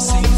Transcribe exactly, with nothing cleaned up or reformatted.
see.